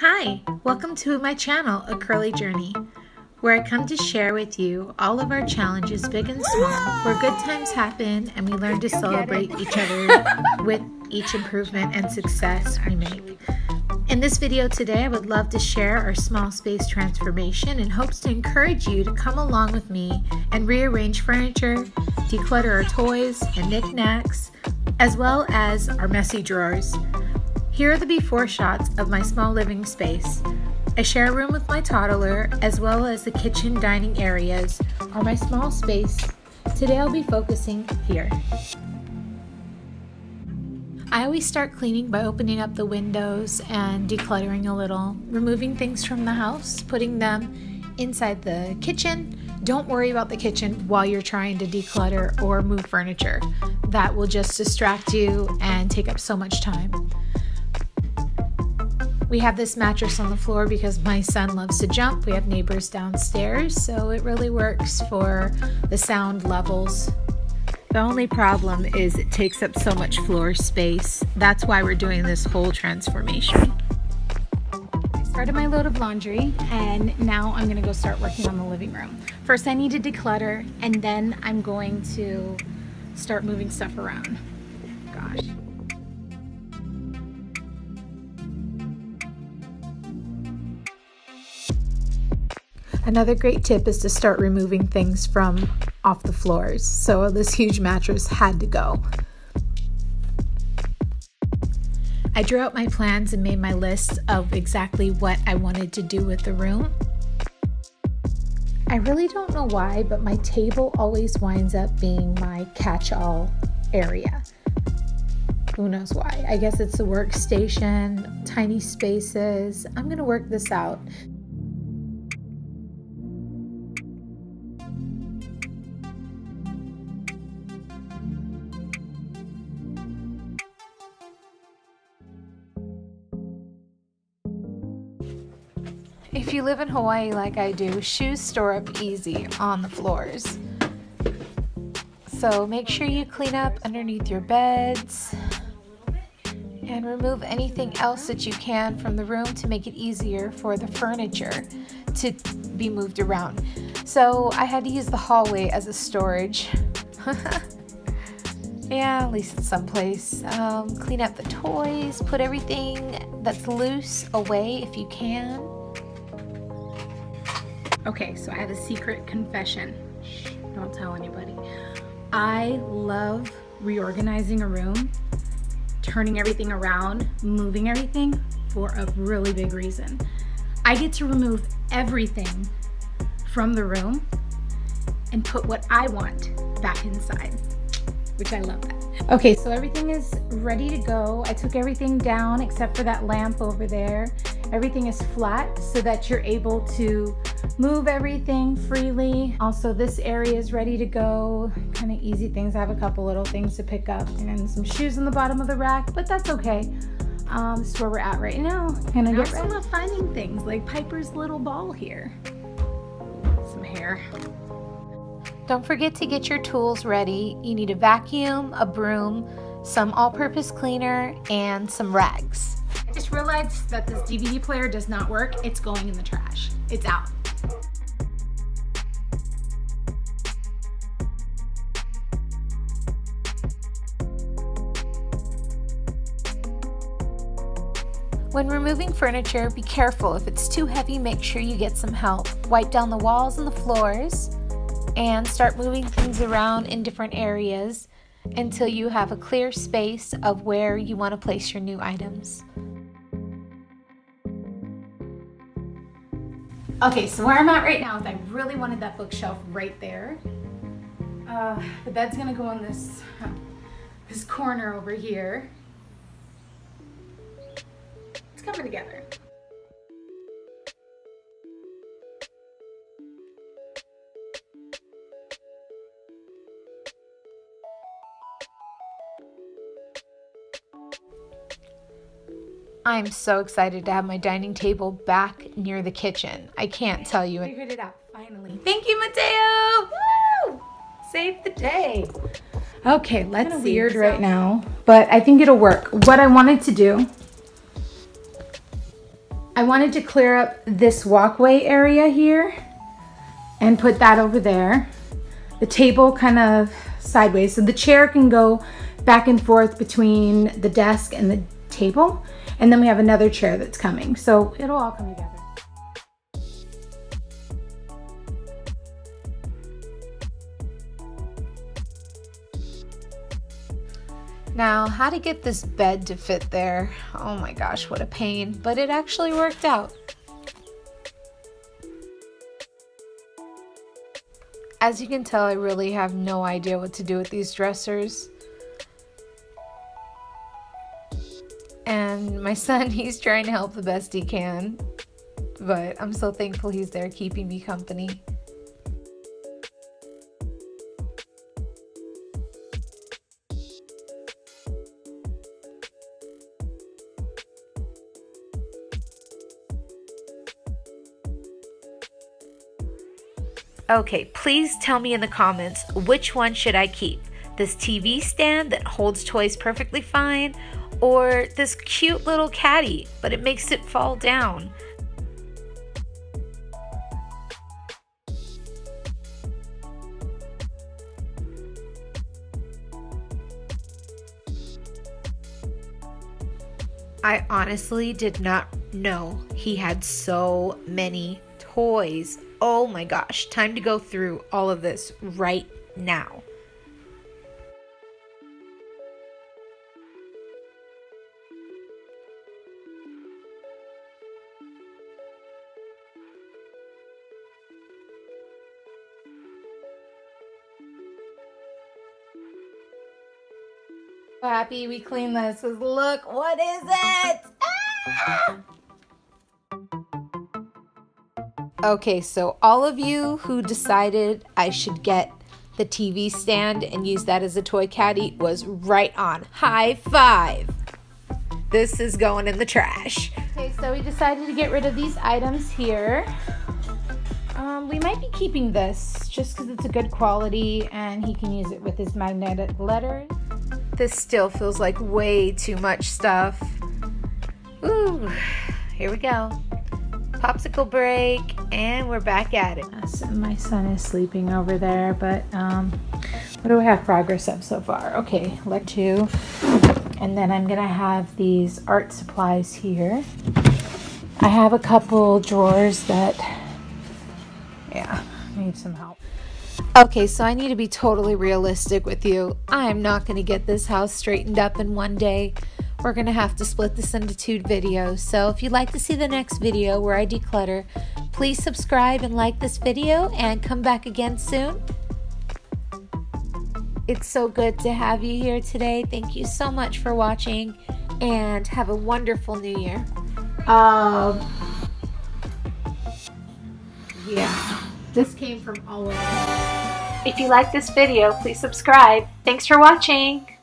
Hi, welcome to my channel, A Curly Journey, where I come to share with you all of our challenges, big and small, where good times happen and we learn to celebrate each other with each improvement and success we make. In this video today, I would love to share our small space transformation in hopes to encourage you to come along with me and rearrange furniture, declutter our toys and knickknacks, as well as our messy drawers. Here are the before shots of my small living space. I share a room with my toddler, as well as the kitchen dining areas are my small space. Today I'll be focusing here. I always start cleaning by opening up the windows and decluttering a little, removing things from the house, putting them inside the kitchen. Don't worry about the kitchen while you're trying to declutter or move furniture. That will just distract you and take up so much time. We have this mattress on the floor because my son loves to jump. We have neighbors downstairs, so it really works for the sound levels. The only problem is it takes up so much floor space. That's why we're doing this whole transformation. I started my load of laundry and now I'm gonna go start working on the living room. First I need to declutter and then I'm going to start moving stuff around. Gosh. Another great tip is to start removing things from off the floors. So this huge mattress had to go. I drew out my plans and made my list of exactly what I wanted to do with the room. I really don't know why, but my table always winds up being my catch-all area. Who knows why? I guess it's the workstation, tiny spaces. I'm gonna work this out. If you live in Hawaii like I do, shoes store up easy on the floors. So make sure you clean up underneath your beds and remove anything else that you can from the room to make it easier for the furniture to be moved around. So I had to use the hallway as a storage. Yeah, at least it's someplace. Clean up the toys, put everything that's loose away if you can. Okay, so I have a secret confession. Shh, don't tell anybody. I love reorganizing a room, turning everything around, moving everything for a really big reason. I get to remove everything from the room and put what I want back inside, which I love that. Okay, so everything is ready to go. I took everything down except for that lamp over there. Everything is flat so that you're able to move everything freely. Also, this area is ready to go. Kind of easy things. I have a couple little things to pick up and some shoes in the bottom of the rack, but that's okay. This is where we're at right now. Gonna get ready. I also love finding things like Piper's little ball here. Some hair. Don't forget to get your tools ready. You need a vacuum, a broom, some all-purpose cleaner, and some rags. I just realized that this DVD player does not work. It's going in the trash. It's out. When removing furniture, be careful. If it's too heavy, make sure you get some help. Wipe down the walls and the floors and start moving things around in different areas until you have a clear space of where you want to place your new items. Okay, so where I'm at right now is I really wanted that bookshelf right there. The bed's gonna go in this corner over here. It's coming together. I'm so excited to have my dining table back near the kitchen. I can't tell you. I figured it out, finally. Thank you, Mateo! Woo! Saved the day. Okay, let's see. Weird right now, but I think it'll work. What I wanted to do, I wanted to clear up this walkway area here and put that over there. The table kind of sideways, so the chair can go back and forth between the desk and the table. And then we have another chair that's coming, so it'll all come together. Now, how to get this bed to fit there? Oh my gosh, what a pain, but it actually worked out. As you can tell, I really have no idea what to do with these dressers. And my son, he's trying to help the best he can, but I'm so thankful he's there keeping me company. Okay, please tell me in the comments, which one should I keep? This TV stand that holds toys perfectly fine, or this cute little caddy, but it makes it fall down? I honestly did not know he had so many toys. Oh my gosh, time to go through all of this right now. So happy we cleaned this, 'cause look, what is it? Ah! Okay, so all of you who decided I should get the TV stand and use that as a toy caddy was right on. High five! This is going in the trash. Okay, so we decided to get rid of these items here. We might be keeping this just because it's a good quality and he can use it with his magnetic letters. This still feels like way too much stuff. Ooh, here we go. Popsicle break, and we're back at it. My son is sleeping over there, but what do we have progress of so far? Okay, leg 2, and then I'm gonna have these art supplies here. I have a couple drawers that, yeah, need some help. Okay, so I need to be totally realistic with you. I'm not gonna get this house straightened up in one day. We're gonna have to split this into 2 videos. So if you'd like to see the next video where I declutter, please subscribe and like this video and come back again soon. It's so good to have you here today. Thank you so much for watching and have a wonderful new year. Yeah, this came from all over. If you like this video, please subscribe. Thanks for watching.